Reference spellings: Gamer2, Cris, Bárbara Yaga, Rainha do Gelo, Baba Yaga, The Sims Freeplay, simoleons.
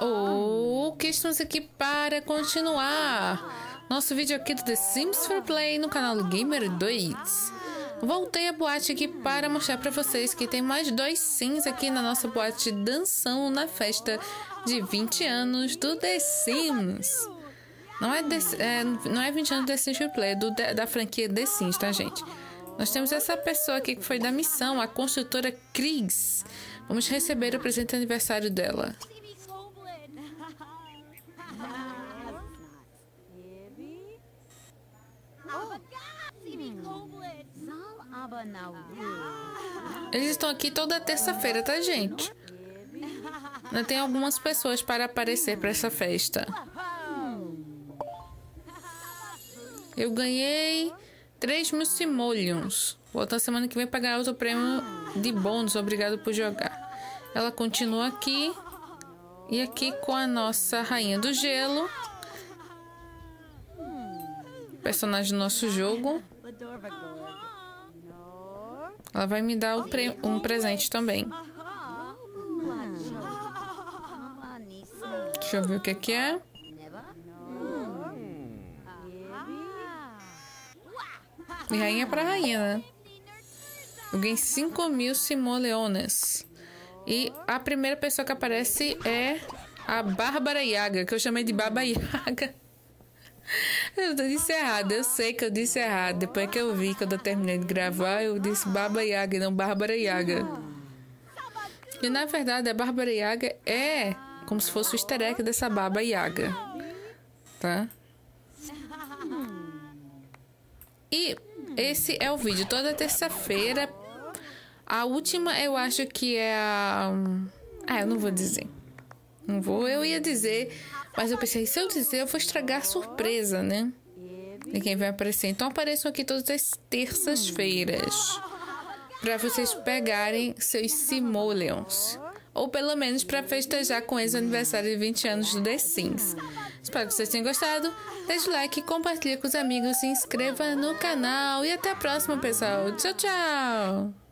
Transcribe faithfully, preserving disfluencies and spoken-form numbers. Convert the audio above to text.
ou oh, questões aqui para continuar nosso vídeo aqui do The Sims Freeplay no canal Gamer dois. Voltei a boate aqui para mostrar para vocês que tem mais dois Sims aqui na nossa boate dançando na festa de vinte anos do The Sims. Não é, The, é, não é vinte anos do The Sims Freeplay, é do, da franquia The Sims, tá, gente? Nós temos essa pessoa aqui que foi da missão, a construtora Cris. Vamos receber o presente de aniversário dela. Eles estão aqui toda terça-feira, tá, gente? Ainda tem algumas pessoas para aparecer para essa festa. Eu ganhei três mil simoleons. Volta semana que vem para ganhar outro prêmio de bônus. Obrigado por jogar. Ela continua aqui. E aqui com a nossa Rainha do Gelo, personagem do nosso jogo. Ela vai me dar um, pre um presente também. Deixa eu ver o que que é. E rainha pra rainha, né? Eu ganhei cinco mil simoleones. E a primeira pessoa que aparece é a Bárbara Yaga, que eu chamei de Baba Yaga. Eu disse errado, eu sei que eu disse errado. Depois que eu vi, quando eu terminei de gravar, eu disse Baba Yaga, não Bárbara Yaga. E na verdade, a Bárbara Yaga é como se fosse o easter egg dessa Baba Yaga, tá? E esse é o vídeo, toda terça-feira. A última eu acho que é a... Ah, eu não vou dizer. Não vou, eu ia dizer, mas eu pensei, se eu dizer, eu vou estragar a surpresa, né? De quem vai aparecer. Então apareçam aqui todas as terças-feiras, para vocês pegarem seus simoleons, ou pelo menos para festejar com esse aniversário de vinte anos do The Sims. Espero que vocês tenham gostado. Deixe o like, compartilhe com os amigos, se inscreva no canal. E até a próxima, pessoal. Tchau, tchau!